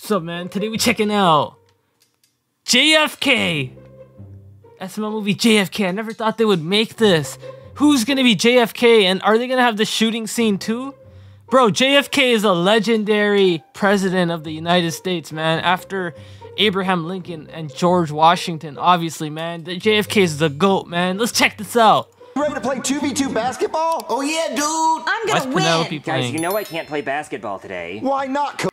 What's up, man? Today we're checking out JFK! SML movie JFK. I never thought they would make this. Who's gonna be JFK, and are they gonna have the shooting scene too? Bro, JFK is a legendary president of the United States, man. After Abraham Lincoln and George Washington, obviously, man. The JFK is the GOAT, man. Let's check this out. You ready to play 2v2 basketball? Oh yeah, dude! I'm gonna win! Penelope playing? Guys, you know I can't play basketball today. Why not, Kobe?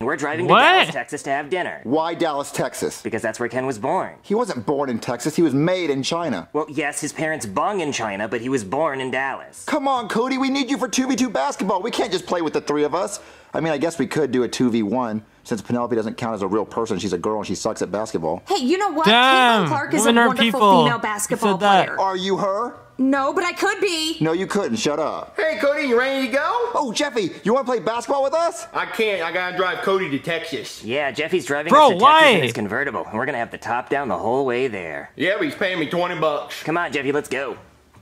We're driving to Dallas, Texas to have dinner. Why Dallas, Texas? Because that's where Ken was born. He wasn't born in Texas, he was made in China. Well, yes, his parents bung in China, but he was born in Dallas. Come on, Cody, we need you for 2v2 basketball. We can't just play with the three of us. I mean, I guess we could do a 2v1, since Penelope doesn't count as a real person. She's a girl and she sucks at basketball. Hey, you know what? Caitlin Clark is a wonderful female basketball player. Are you her? No, but I could be. No, you couldn't. Shut up. Hey, Cody, you ready to go? Oh, Jeffy, you want to play basketball with us? I can't. I gotta drive Cody to Texas. Yeah, Jeffy's driving us to Texas in his convertible, and we're gonna have the top down the whole way there. Yeah, but he's paying me 20 bucks. Come on, Jeffy, let's go.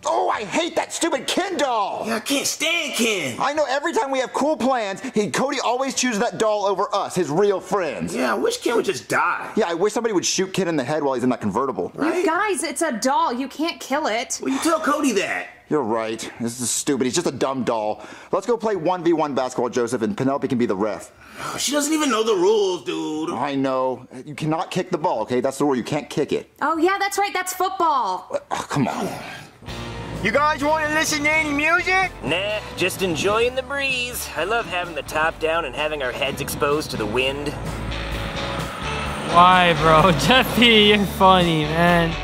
Oh, I hate that stupid Ken doll. Yeah, I can't stand Ken. I know every time we have cool plans, Cody always chooses that doll over us, his real friends. Yeah, I wish Ken would just die. Yeah, I wish somebody would shoot Ken in the head while he's in that convertible. Right? You guys, it's a doll. You can't kill it. Well, you tell Cody that. You're right. This is stupid. He's just a dumb doll. Let's go play 1v1 basketball, Joseph, and Penelope can be the ref. She doesn't even know the rules, dude. I know. You cannot kick the ball, okay? That's the rule. You can't kick it. Oh, yeah, that's right. That's football. Oh, come on. You guys want to listen to any music? Nah, just enjoying the breeze. I love having the top down and having our heads exposed to the wind. Why, bro? Jeffy, you're funny, man.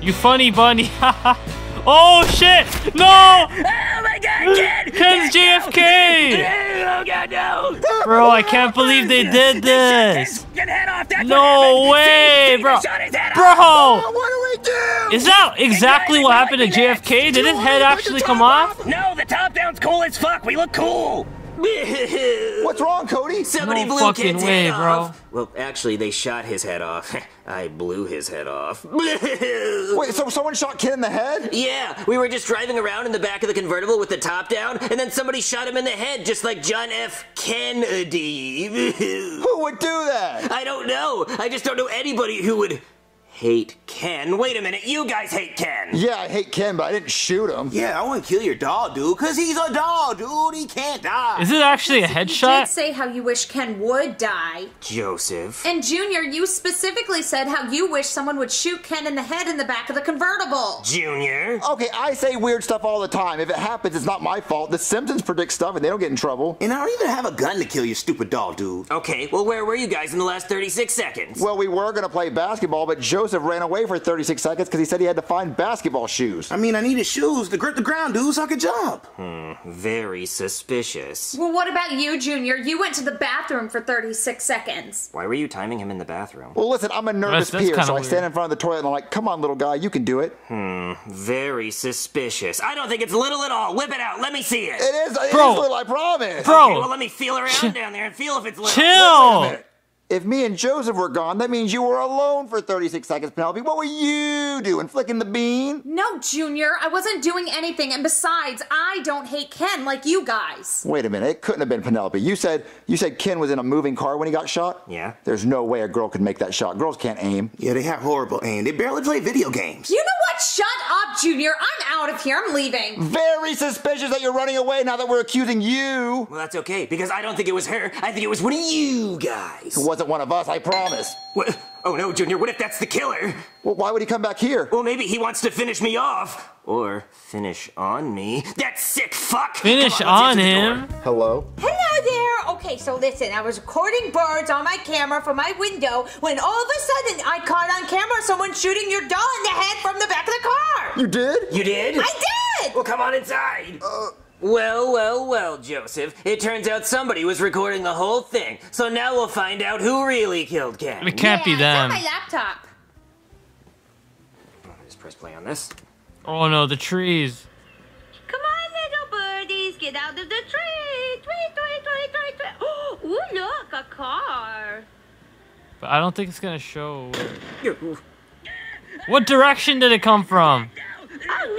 You funny bunny. Oh, shit! No! Oh, my God, kid! Ken's JFK! Oh, God, no! Bro, I can't believe they did this! No way, bro! Is that exactly what happened to JFK? Did his head actually come off? No, the top down's cool as fuck. We look cool. What's wrong, Cody? Somebody blew Ken's head off. Well, actually, they shot his head off. I blew his head off. Wait, so someone shot Ken in the head? Yeah, we were just driving around in the back of the convertible with the top down, and then somebody shot him in the head, just like John F. Kennedy. Who would do that? I don't know. I just don't know anybody who would... hate Ken? Wait a minute, you guys hate Ken! Yeah, I hate Ken, but I didn't shoot him. Yeah, I want to kill your doll, dude, because he's a doll, dude! He can't die! Is it actually a headshot? You did say how you wish Ken would die. Joseph. And Junior, you specifically said how you wish someone would shoot Ken in the head in the back of the convertible. Junior? Okay, I say weird stuff all the time. If it happens, it's not my fault. The Simpsons predict stuff and they don't get in trouble. And I don't even have a gun to kill your stupid doll, dude. Okay, well, where were you guys in the last 36 seconds? Well, we were going to play basketball, but Joseph ran away for 36 seconds because he said he had to find basketball shoes. I mean, I needed shoes to grip the ground, dude, so I could jump. Very suspicious. Well, what about you, Junior? You went to the bathroom for 36 seconds. Why were you timing him in the bathroom? Well, listen, I'm a nervous peer, so I stand in front of the toilet and I'm like, come on, little guy, you can do it. Very suspicious. I don't think it's little at all. Whip it out. Let me see it. It is little, I promise. Bro. Okay, well, let me feel around down there and feel if it's little. Chill. If me and Joseph were gone, that means you were alone for 36 seconds, Penelope. What were you doing, flicking the bean? No, Junior, I wasn't doing anything, and besides, I don't hate Ken like you guys. Wait a minute, it couldn't have been Penelope. You said Ken was in a moving car when he got shot? Yeah. There's no way a girl could make that shot. Girls can't aim. Yeah, they have horrible aim. They barely play video games. You know what? Shut up, Junior. I'm out of here. I'm leaving. Very suspicious that you're running away now that we're accusing you. Well, that's okay, because I don't think it was her. I think it was one of you guys. It wasn't one of us, I promise. What? Oh no, Junior, what if that's the killer? Well, why would he come back here? Well, maybe he wants to finish me off. Or finish on me. That sick fuck! Finish on him? Hello? Hello there! Okay, so listen, I was recording birds on my camera from my window when all of a sudden I caught on camera someone shooting your doll in the head from the back of the car! You did? You did? I did! Well, come on inside! Well, Joseph, it turns out somebody was recording the whole thing, so now we'll find out who really killed Ken. It can't be them. It's on my laptop. I'll just press play on this. Oh no, the trees. Come on, little birdies, get out of the tree. Tweet. Oh, look, a car. But I don't think it's going to show. What direction did it come from? Oh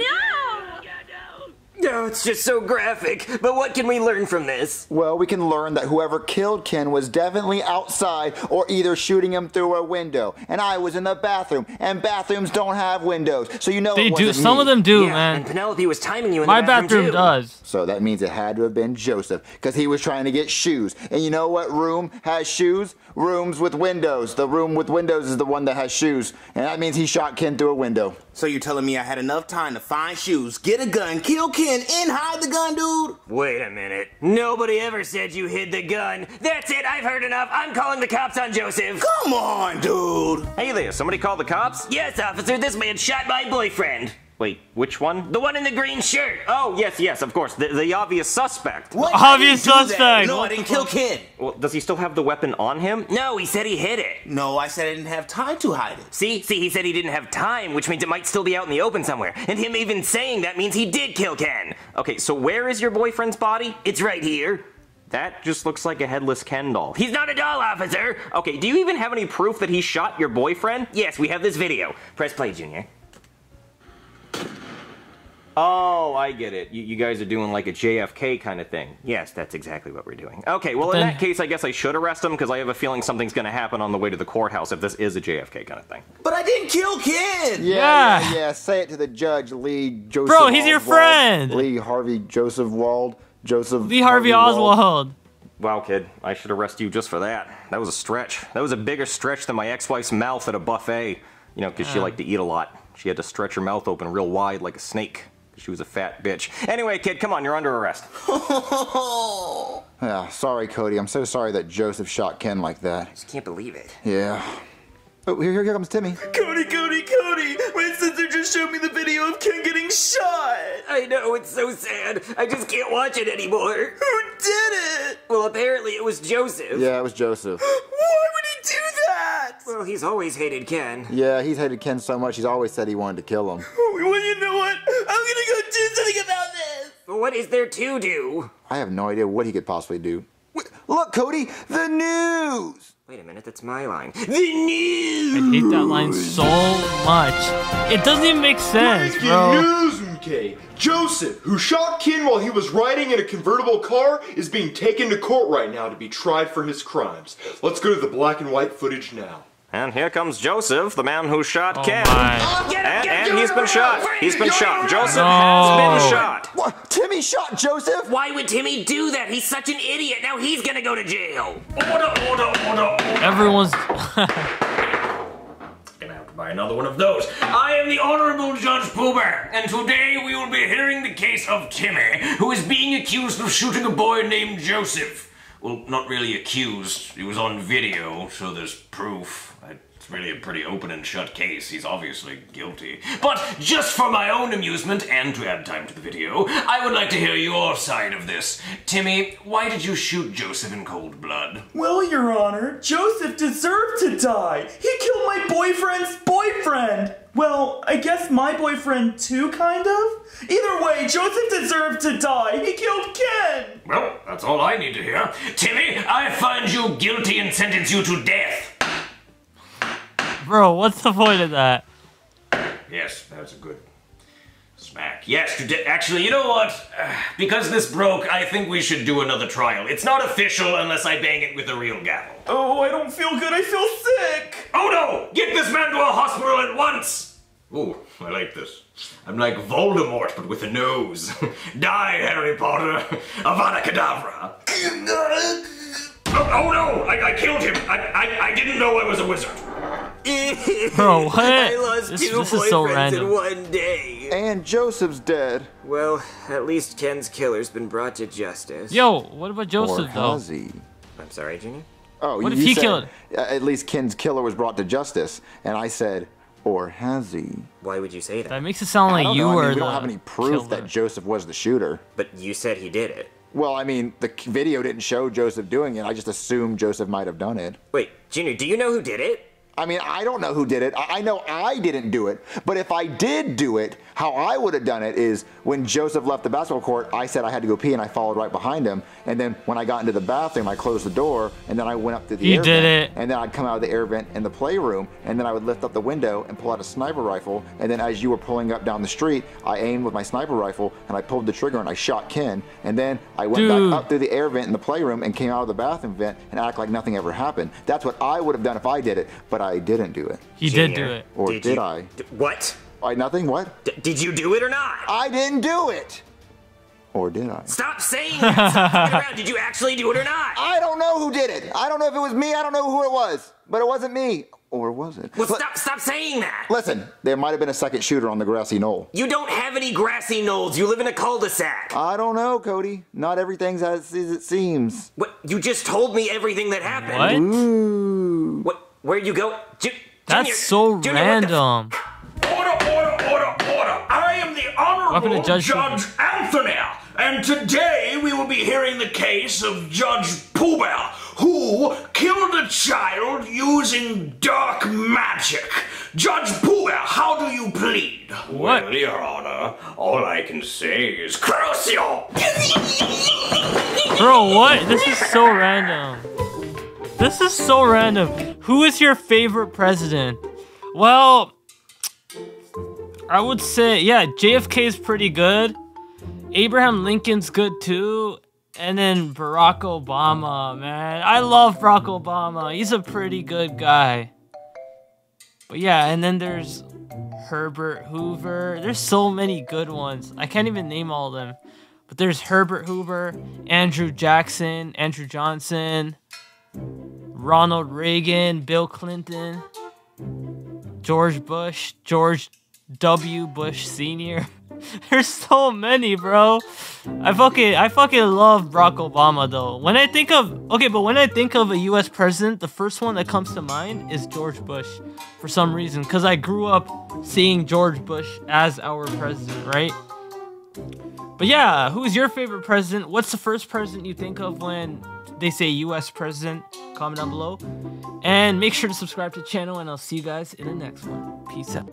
no! Oh, it's just so graphic. But what can we learn from this? Well, we can learn that whoever killed Ken was definitely outside or either shooting him through a window. And I was in the bathroom, and bathrooms don't have windows. So you know they do. Some of them do, yeah, man. And Penelope was timing you in my the bathroom too. Does. So that means it had to have been Joseph, because he was trying to get shoes. And you know what room has shoes? Rooms with windows. The room with windows is the one that has shoes. And that means he shot Ken through a window. So you're telling me I had enough time to find shoes, get a gun, kill Ken, and hide the gun, dude? Wait a minute. Nobody ever said you hid the gun. That's it. I've heard enough. I'm calling the cops on Joseph. Come on, dude. Hey there. Somebody call the cops? Yes, officer. This man shot my boyfriend. Wait, which one? The one in the green shirt. Oh, yes, yes, of course. The obvious suspect. What? Obvious suspect. No, I didn't kill Kid. Well, does he still have the weapon on him? No, he said he hid it. No, I said I didn't have time to hide it. See, he said he didn't have time, which means it might still be out in the open somewhere. And him even saying that means he did kill Ken. Okay, so where is your boyfriend's body? It's right here. That just looks like a headless Ken doll. He's not a doll, officer. Okay, do you even have any proof that he shot your boyfriend? Yes, we have this video. Press play, Junior. Oh, I get it. You guys are doing like a JFK kind of thing. Yes, that's exactly what we're doing. Okay, well, in that case, I guess I should arrest him, because I have a feeling something's going to happen on the way to the courthouse if this is a JFK kind of thing. But I didn't kill Ken! Yeah. Say it to the judge, Lee Joseph Bro, he's Oswald. Your friend! Lee Harvey Joseph Wald. Lee Harvey Oswald. Wow, kid. I should arrest you just for that. That was a stretch. That was a bigger stretch than my ex-wife's mouth at a buffet. You know, because she liked to eat a lot. She had to stretch her mouth open real wide like a snake. She was a fat bitch. Anyway, kid, come on, you're under arrest. Sorry, Cody. I'm so sorry that Joseph shot Ken like that. I just can't believe it. Yeah. Oh, here comes Timmy. Cody! My sister just showed me the video of Ken getting shot! I know, it's so sad. I just can't watch it anymore. Who did it? Well, apparently it was Joseph. Yeah, it was Joseph. Why would he do that? Well, he's always hated Ken. Yeah, he's hated Ken so much, he's always said he wanted to kill him. Well, you know what? I'm gonna go do something about this! What is there to do? I have no idea what he could possibly do. Wait, look, Cody! The news! Wait a minute, that's my line. The news! I hate that line so much. It doesn't even make sense, bro. News, MK. Joseph, who shot Ken while he was riding in a convertible car, is being taken to court right now to be tried for his crimes. Let's go to the black and white footage now. And here comes Joseph, the man who shot Ken. And he's been shot. He's been shot. Joseph has been shot. What? Timmy shot Joseph? Why would Timmy do that? He's such an idiot. Now he's gonna go to jail. Order. Everyone's... Gonna have to buy another one of those. I am the Honorable Judge Poober, and today we will be hearing the case of Timmy, who is being accused of shooting a boy named Joseph. Well, not really accused. He was on video, so there's proof. It's really a pretty open and shut case. He's obviously guilty. But just for my own amusement, and to add time to the video, I would like to hear your side of this. Timmy, why did you shoot Joseph in cold blood? Well, Your Honor, Joseph deserved to die. He killed my boyfriend's boyfriend. Well, I guess my boyfriend too, kind of? Either way, Joseph deserved to die. He killed Ken. Well, that's all I need to hear. Timmy, I find you guilty and sentence you to death. Bro, what's the point of that? Yes, that's a good smack. Yes, actually, you know what? Because this broke, I think we should do another trial. It's not official unless I bang it with a real gavel. Oh, I don't feel good. I feel sick. Oh, no! Get this man to a hospital at once! Ooh, I like this. I'm like Voldemort, but with a nose. Die, Harry Potter. Avada Kedavra. Oh, no! I killed him. I didn't know I was a wizard. Bro, what? I lost two boyfriends so in one day. And Joseph's dead. Well, at least Ken's killer's been brought to justice. Yo, what about Joseph, though? I'm sorry, Junior? Oh, what if he killed? At least Ken's killer was brought to justice. And I said, or has he? Why would you say that? That makes it sound like you were the killer. We don't have any proof that Joseph was the shooter. But you said he did it. Well, I mean, the video didn't show Joseph doing it. I just assumed Joseph might have done it. Wait, Junior, do you know who did it? I mean, I don't know who did it. I know I didn't do it, but if I did do it, how I would have done it is when Joseph left the basketball court, I said I had to go pee and I followed right behind him. And then when I got into the bathroom, I closed the door and then I went up to the air vent. And then I'd come out of the air vent in the playroom and then I would lift up the window and pull out a sniper rifle. And then as you were pulling up down the street, I aimed with my sniper rifle and I pulled the trigger and I shot Ken. And then I went back up through the air vent in the playroom and came out of the bathroom vent and act like nothing ever happened. That's what I would have done if I did it, but I didn't do it. He did do it. Or did I? What? Nothing, what? Did you do it or not? I didn't do it. Or did I? Stop saying that. Stop fucking around. Did you actually do it or not? I don't know who did it. I don't know if it was me. I don't know who it was. But it wasn't me. Or was it? Well, stop saying that. Listen, there might have been a second shooter on the grassy knoll. You don't have any grassy knolls. You live in a cul-de-sac. I don't know, Cody. Not everything's as it seems. What? You just told me everything that happened. What? Ooh. What? Where'd you go? That's so random. Order. I am the Honorable Judge Anthony, and today we will be hearing the case of Judge Pooh Bear, who killed a child using dark magic. Judge Pooh Bear, how do you plead? What? Well, Your Honor, all I can say is Crucio! Bro, what? This is so random. This is so random. Who is your favorite president? Well, I would say, yeah, JFK is pretty good. Abraham Lincoln's good too. And then Barack Obama, man. I love Barack Obama. He's a pretty good guy. But yeah, and then there's Herbert Hoover. There's so many good ones. I can't even name all of them. But there's Herbert Hoover, Andrew Jackson, Andrew Johnson, Ronald Reagan, Bill Clinton, George Bush, George W. Bush Sr. There's so many, bro. I fucking love Barack Obama, though. When I think of a U.S. president, the first one that comes to mind is George Bush, for some reason, because I grew up seeing George Bush as our president, right? But yeah, who's your favorite president? What's the first president you think of when they say U.S. president? Comment down below, and make sure to subscribe to the channel, and I'll see you guys in the next one. Peace out.